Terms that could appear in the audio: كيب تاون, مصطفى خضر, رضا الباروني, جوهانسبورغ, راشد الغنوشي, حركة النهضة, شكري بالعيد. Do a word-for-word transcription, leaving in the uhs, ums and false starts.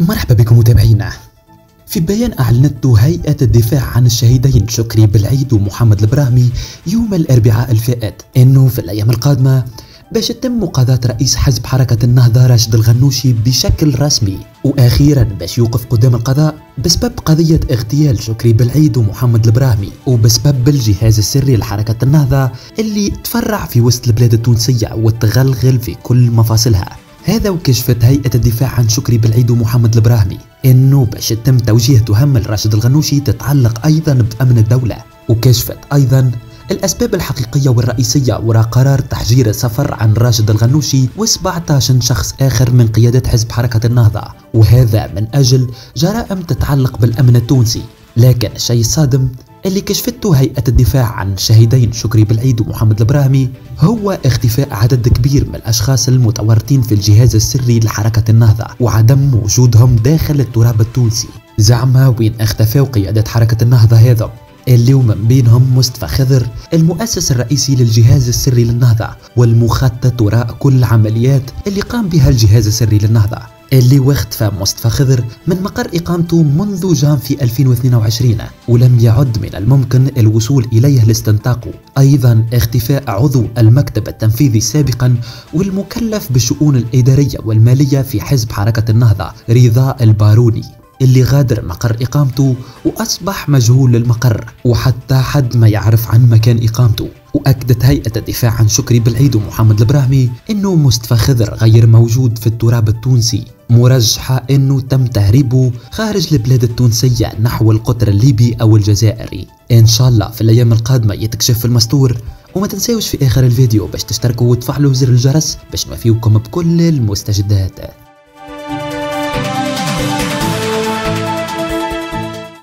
مرحبا بكم متابعينا. في بيان أعلنته هيئة الدفاع عن الشهيدين شكري بالعيد ومحمد البراهمي يوم الأربعاء الفائت أنه في الأيام القادمة باش تتم مقاضاة رئيس حزب حركة النهضة راشد الغنوشي بشكل رسمي، وأخيرا باش يوقف قدام القضاء بسبب قضية اغتيال شكري بالعيد ومحمد البراهمي وبسبب الجهاز السري لحركة النهضة اللي تفرع في وسط البلاد التونسية وتغلغل في كل مفاصلها. هذا وكشفت هيئة الدفاع عن شكري بالعيد ومحمد البراهمي انه باش تم توجيه تهم لراشد الغنوشي تتعلق ايضا بامن الدولة، وكشفت ايضا الاسباب الحقيقية والرئيسية وراء قرار تحجير السفر عن راشد الغنوشي وسبعطاش شخص اخر من قيادة حزب حركة النهضة، وهذا من اجل جرائم تتعلق بالامن التونسي. لكن الشيء الصادم اللي كشفته هيئة الدفاع عن الشهيدين شكري بالعيد ومحمد البراهمي هو اختفاء عدد كبير من الأشخاص المتورطين في الجهاز السري لحركة النهضة وعدم وجودهم داخل التراب التونسي. زعما وين اختفوا قيادة حركة النهضة هذا اللي من بينهم مصطفى خضر المؤسس الرئيسي للجهاز السري للنهضة والمخطط وراء كل العمليات اللي قام بها الجهاز السري للنهضة، اللي واختفى مصطفى خضر من مقر إقامته منذ جانفي ألفين واثنين وعشرين ولم يعد من الممكن الوصول إليه لاستنطاقه. أيضا اختفاء عضو المكتب التنفيذي سابقا والمكلف بالشؤون الإدارية والمالية في حزب حركة النهضة رضا الباروني اللي غادر مقر إقامته وأصبح مجهول المقر وحتى حد ما يعرف عن مكان إقامته. وأكدت هيئة الدفاع عن شكري بالعيد ومحمد البراهمي أنه مصطفى خضر غير موجود في التراب التونسي، مرجحة أنه تم تهريبه خارج البلاد التونسية نحو القطر الليبي أو الجزائري. إن شاء الله في الأيام القادمة يتكشف المستور. وما تنساوش في آخر الفيديو باش تشتركوا وتفعلوا زر الجرس باش نوفيكم بكل المستجدات.